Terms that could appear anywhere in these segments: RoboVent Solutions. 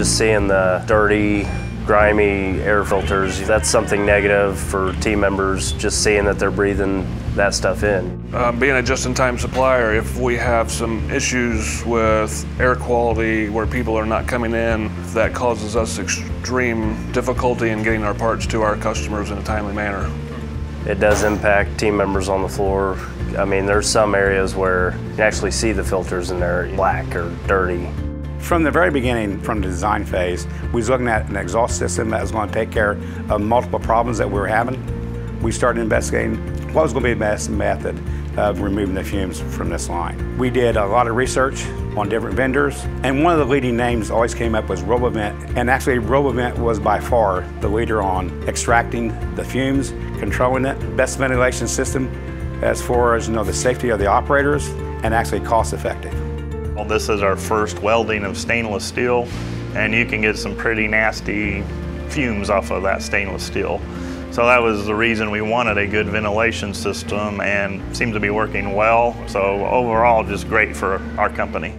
just seeing the dirty, grimy air filters, that's something negative for team members, just seeing that they're breathing that stuff in. Being a just-in-time supplier, if we have some issues with air quality where people are not coming in, that causes us extreme difficulty in getting our parts to our customers in a timely manner. It does impact team members on the floor. I mean, there's some areas where you can actually see the filters and they're black or dirty. From the very beginning, from the design phase, we was looking at an exhaust system that was going to take care of multiple problems that we were having. We started investigating what was going to be the best method of removing the fumes from this line. We did a lot of research on different vendors, and one of the leading names always came up was RoboVent, and actually RoboVent was by far the leader on extracting the fumes, controlling it, best ventilation system as far as, you know, the safety of the operators, and actually cost effective. Well, this is our first welding of stainless steel, and you can get some pretty nasty fumes off of that stainless steel. So that was the reason we wanted a good ventilation system, and seems to be working well. So overall, just great for our company.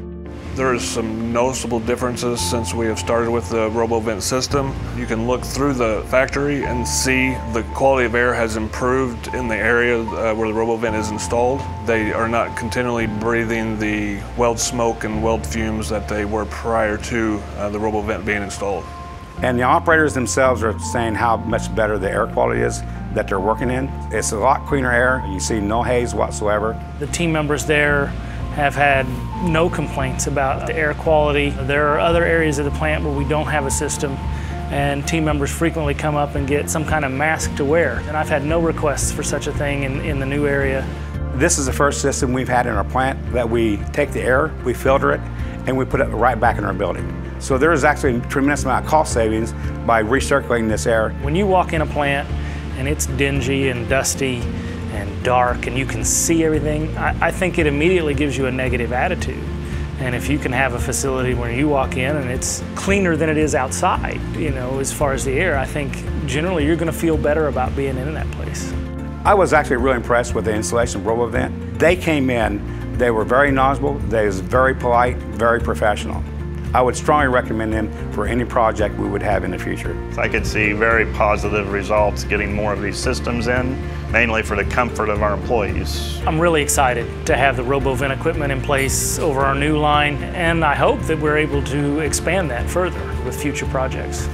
There's some noticeable differences since we have started with the RoboVent system. You can look through the factory and see the quality of air has improved in the area where the RoboVent is installed. They are not continually breathing the weld smoke and weld fumes that they were prior to the RoboVent being installed. And the operators themselves are saying how much better the air quality is that they're working in. It's a lot cleaner air. You see no haze whatsoever. The team members there have had no complaints about the air quality. There are other areas of the plant where we don't have a system, and team members frequently come up and get some kind of mask to wear. And I've had no requests for such a thing in the new area. This is the first system we've had in our plant that we take the air, we filter it, and we put it right back in our building. So there is actually a tremendous amount of cost savings by recirculating this air. When you walk in a plant and it's dingy and dusty and dark and you can see everything, I think it immediately gives you a negative attitude. And if you can have a facility where you walk in and it's cleaner than it is outside, you know, as far as the air, I think generally you're going to feel better about being in that place. I was actually really impressed with the installation of RoboVent. They came in, they were very knowledgeable, they was very polite, very professional. I would strongly recommend them for any project we would have in the future. I could see very positive results getting more of these systems in, mainly for the comfort of our employees. I'm really excited to have the RoboVent equipment in place over our new line, and I hope that we're able to expand that further with future projects.